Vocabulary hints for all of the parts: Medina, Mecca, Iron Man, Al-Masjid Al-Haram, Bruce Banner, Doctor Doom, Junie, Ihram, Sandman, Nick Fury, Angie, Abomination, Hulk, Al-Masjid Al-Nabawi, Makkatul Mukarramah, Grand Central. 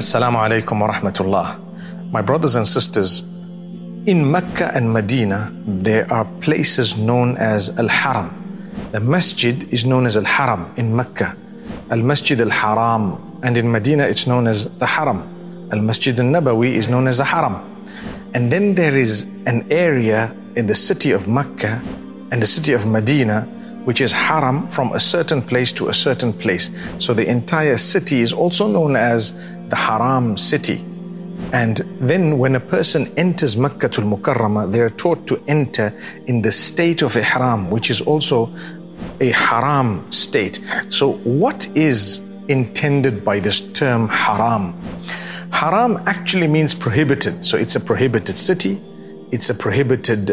Assalamu alaikum wa rahmatullah. My brothers and sisters, in Mecca and Medina, there are places known as Al-Haram. The Masjid is known as Al-Haram in Mecca, Al-Masjid Al-Haram, and in Medina it's known as the Haram. Al-Masjid Al-Nabawi is known as the Haram. And then there is an area in the city of Mecca and the city of Medina, which is haram from a certain place to a certain place. So the entire city is also known as the Haram city. And then when a person enters Makkatul Mukarramah, they are taught to enter in the state of Ihram, which is also a haram state. So what is intended by this term haram? Haram actually means prohibited. So it's a prohibited city, it's a prohibited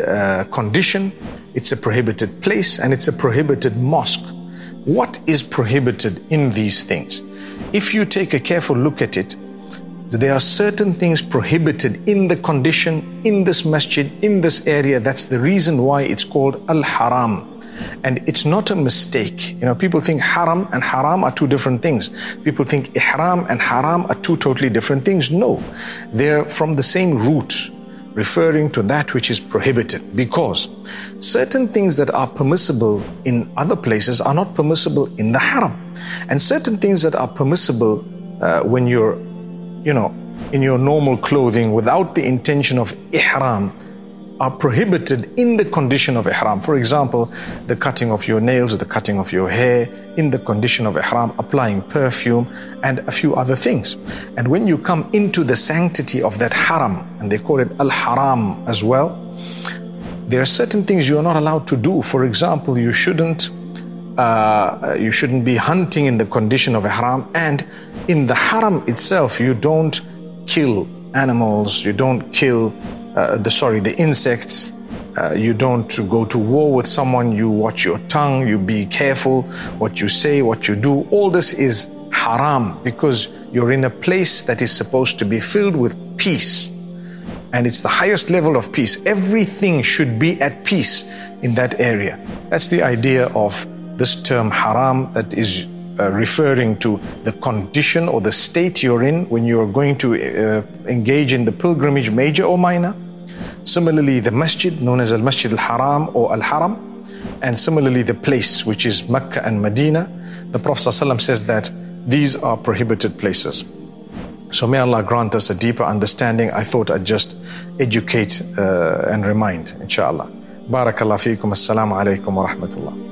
condition, it's a prohibited place, and it's a prohibited mosque. What is prohibited in these things? If you take a careful look at it, there are certain things prohibited in the condition, in this masjid, in this area. That's the reason why it's called Al-Haram. And it's not a mistake. You know, people think haram and haram are two different things. People think ihram and haram are two totally different things. No, they're from the same root, referring to that which is prohibited, because certain things that are permissible in other places are not permissible in the haram. And certain things that are permissible when you're in your normal clothing without the intention of ihram are prohibited in the condition of ihram. For example, the cutting of your nails, the cutting of your hair in the condition of ihram, applying perfume and a few other things. And when you come into the sanctity of that haram, and they call it al-haram as well, there are certain things you are not allowed to do. For example, you shouldn't be hunting in the condition of ihram, and in the haram itself, you don't kill animals, you don't kill the insects, you don't go to war with someone, you watch your tongue, you be careful what you say, what you do. All this is haram because you're in a place that is supposed to be filled with peace. And it's the highest level of peace. Everything should be at peace in that area. That's the idea of this term haram, that is referring to the condition or the state you're in when you're going to engage in the pilgrimage, major or minor. Similarly, the masjid, known as Al-Masjid Al-Haram or Al-Haram, and similarly the place, which is Mecca and Medina. The Prophet ﷺ says that these are prohibited places. So may Allah grant us a deeper understanding. I thought I'd just educate and remind, inshallah. Barakallah feekum. Assalamu alaikum wa rahmatullah.